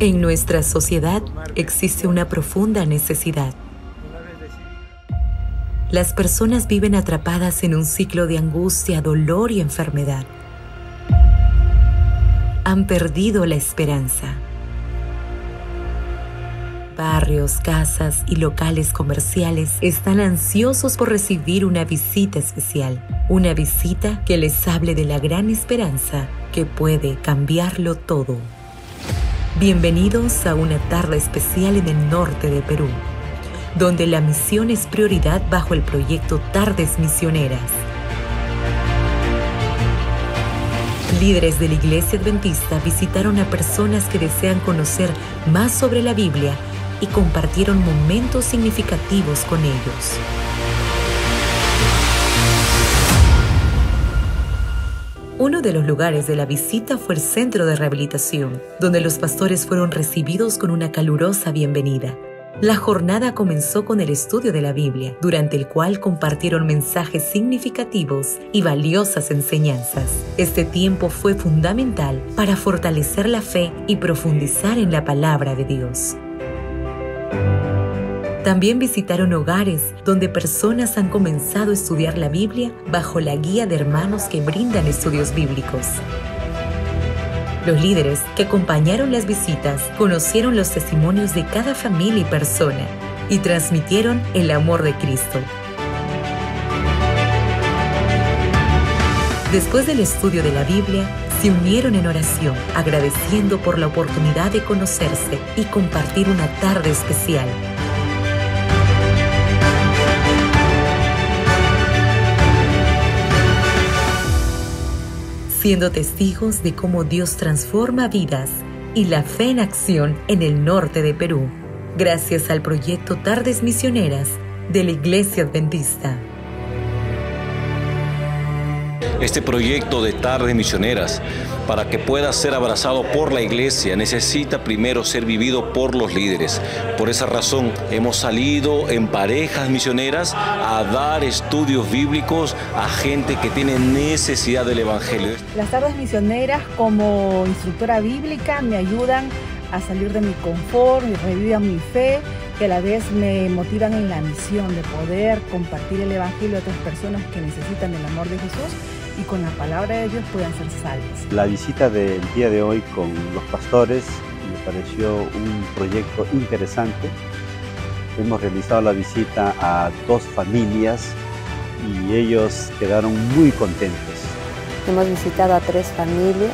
En nuestra sociedad existe una profunda necesidad. Las personas viven atrapadas en un ciclo de angustia, dolor y enfermedad. Han perdido la esperanza. Barrios, casas y locales comerciales están ansiosos por recibir una visita especial. Una visita que les hable de la gran esperanza que puede cambiarlo todo. Bienvenidos a una tarde especial en el norte de Perú, donde la misión es prioridad bajo el proyecto Tardes Misioneras. Líderes de la Iglesia Adventista visitaron a personas que desean conocer más sobre la Biblia y compartieron momentos significativos con ellos. Uno de los lugares de la visita fue el centro de rehabilitación, donde los pastores fueron recibidos con una calurosa bienvenida. La jornada comenzó con el estudio de la Biblia, durante el cual compartieron mensajes significativos y valiosas enseñanzas. Este tiempo fue fundamental para fortalecer la fe y profundizar en la palabra de Dios. También visitaron hogares donde personas han comenzado a estudiar la Biblia bajo la guía de hermanos que brindan estudios bíblicos. Los líderes que acompañaron las visitas conocieron los testimonios de cada familia y persona y transmitieron el amor de Cristo. Después del estudio de la Biblia, se unieron en oración, agradeciendo por la oportunidad de conocerse y compartir una tarde especial. Siendo testigos de cómo Dios transforma vidas y la fe en acción en el norte de Perú, gracias al proyecto Tardes Misioneras de la Iglesia Adventista. Este proyecto de Tardes Misioneras, para que pueda ser abrazado por la Iglesia, necesita primero ser vivido por los líderes. Por esa razón, hemos salido en parejas misioneras a dar estudios bíblicos a gente que tiene necesidad del Evangelio. Las Tardes Misioneras, como instructora bíblica, me ayudan a salir de mi confort, me revivan mi fe, que a la vez me motivan en la misión de poder compartir el Evangelio a otras personas que necesitan el amor de Jesús y con la palabra de Dios puedan ser salvos. La visita del día de hoy con los pastores me pareció un proyecto interesante. Hemos realizado la visita a 2 familias y ellos quedaron muy contentos. Hemos visitado a 3 familias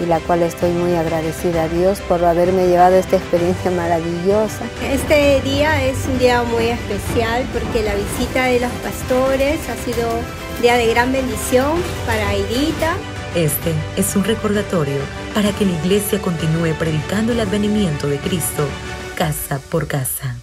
y la cual estoy muy agradecida a Dios por haberme llevado esta experiencia maravillosa. Este día es un día muy especial porque la visita de los pastores ha sido un día de gran bendición para Edita. Este es un recordatorio para que la Iglesia continúe predicando el advenimiento de Cristo, casa por casa.